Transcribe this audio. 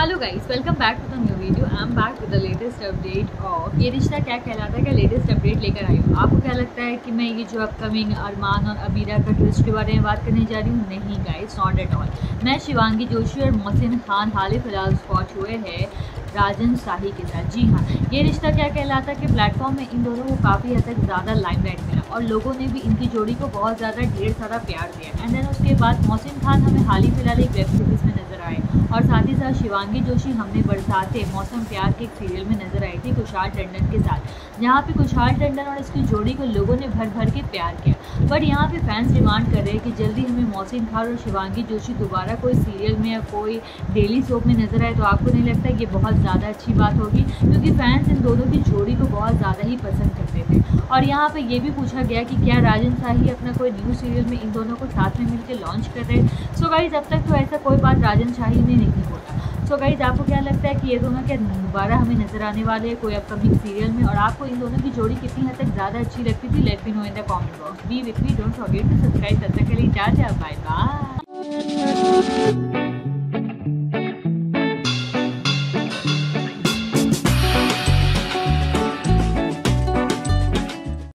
Hello guys, welcome back to the new video. I am back with the latest update of Yeh Rishta क्या कहलाता है का latest update लेकर आई हूँ। आपको क्या लगता है कि मैं ये जो अपकमिंग अरमान और अमीरा का ट्विस्ट के बारे में बात करने जा रही हूँ? नहीं गाइस, नॉट एट ऑल। मैं शिवांगी जोशी और मोहसिन खान हाल ही फिलहाल स्पॉट हुए हैं राजन शाही के साथ। जी हाँ, ये रिश्ता क्या कहलाता है कि प्लेटफॉर्म में इन दोनों को काफ़ी हद तक ज़्यादा लाइमलाइट मिला और लोगों ने भी इनकी जोड़ी को बहुत ज़्यादा ढेर सारा प्यार दिया। एंड देन उसके बाद मोहसिन खान हमें हाल ही फिलहाल एक वेब सीरीज़ में नजर आए और साथ ही साथ शिवांगी जोशी हमने बरसाते मौसम प्यार के एक सीरियल में नजर आई थी कुशाल टंडन के साथ, जहाँ पे कुशाल टंडन और इसकी जोड़ी को लोगों ने भर भर के प्यार किया। बट यहाँ पे फैंस डिमांड कर रहे हैं कि जल्दी हमें मौसम धार और शिवांगी जोशी दोबारा कोई सीरियल में या कोई डेली सोप में नजर आए, तो आपको नहीं लगता ये बहुत ज़्यादा अच्छी बात होगी? क्योंकि फैंस इन दोनों की जोड़ी को बहुत ज़्यादा ही पसंद करते थे। और यहाँ पर यह भी पूछा गया कि क्या राजन शाही अपना कोई न्यू सीरियल में इन दोनों को साथ में मिलकर लॉन्च कर रहे हैं। सो गाइस, अब तक तो ऐसा कोई बात राजन शाही ने नहीं बोला। सो गाइज, आपको क्या लगता है कि ये दोनों क्या दोबारा हमें नजर आने वाले हैं कोई अपकमिंग सीरियल में? और आपको इन दोनों की जोड़ी कितनी हद तक ज़्यादा अच्छी लगती थी? Let me know in the comment box. Be with me, don't forget to subscribe. तब तक के लिए टाटा, बाय बाय।